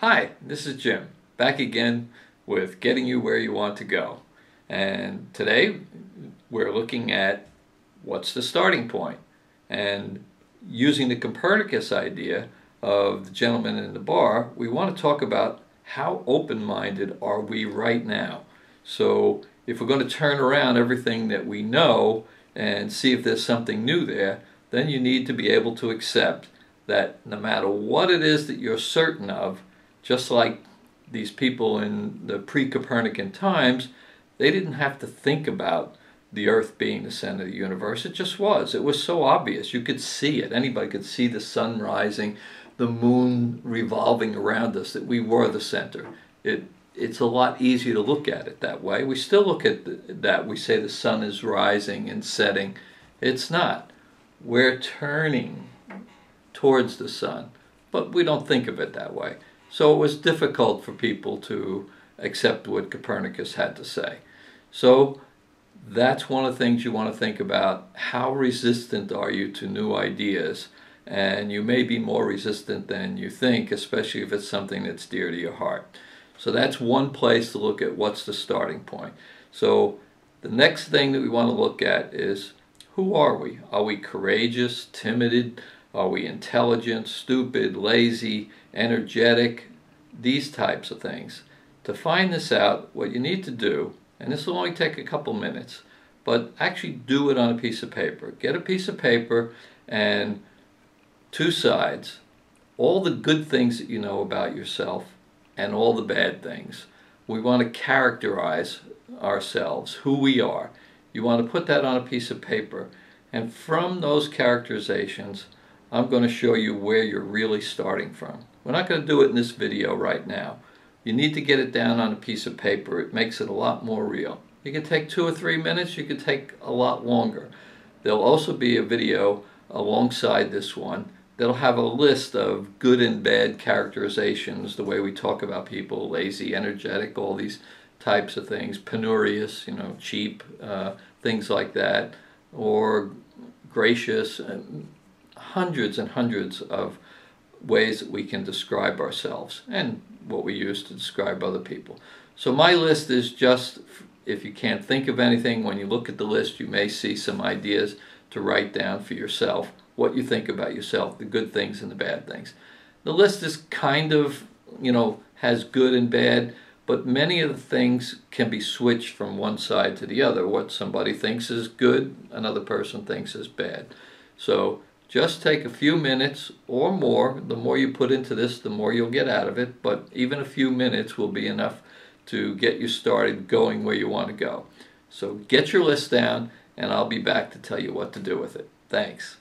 Hi, this is Jim, back again with Getting You Where You Want To Go. And today we're looking at what's the starting point, and using the Copernicus idea of the gentleman in the bar, we want to talk about how open-minded are we right now. So if we're going to turn around everything that we know and see if there's something new there, then you need to be able to accept that no matter what it is that you're certain of, just like these people in the pre-Copernican times, they didn't have to think about the Earth being the center of the universe. It just was. It was so obvious. You could see it. Anybody could see the sun rising, the moon revolving around us, that we were the center. It's a lot easier to look at it that way. We still look at that. We say the sun is rising and setting. It's not. We're turning towards the sun, but we don't think of it that way. So it was difficult for people to accept what Copernicus had to say. So that's one of the things you want to think about. How resistant are you to new ideas? And you may be more resistant than you think, especially if it's something that's dear to your heart. So that's one place to look at what's the starting point. So the next thing that we want to look at is, who are we? Are we courageous, timid? Are we intelligent, stupid, lazy, energetic? These types of things. To find this out, what you need to do, and this will only take a couple minutes, but actually do it on a piece of paper. Get a piece of paper and two sides, all the good things that you know about yourself and all the bad things. We want to characterize ourselves, who we are. You want to put that on a piece of paper, and from those characterizations, I'm going to show you where you're really starting from. We're not going to do it in this video right now. You need to get it down on a piece of paper. It makes it a lot more real. You can take 2 or 3 minutes. You can take a lot longer. There'll also be a video alongside this one that'll have a list of good and bad characterizations, the way we talk about people, lazy, energetic, all these types of things, penurious, you know, cheap, things like that, or gracious, hundreds and hundreds of ways that we can describe ourselves and what we use to describe other people. So my list is just, if you can't think of anything, when you look at the list, you may see some ideas to write down for yourself, what you think about yourself, the good things and the bad things. The list is kind of, you know, has good and bad, but many of the things can be switched from one side to the other. What somebody thinks is good, another person thinks is bad. So just take a few minutes or more. The more you put into this, the more you'll get out of it, but even a few minutes will be enough to get you started going where you want to go. So get your list down, and I'll be back to tell you what to do with it. Thanks.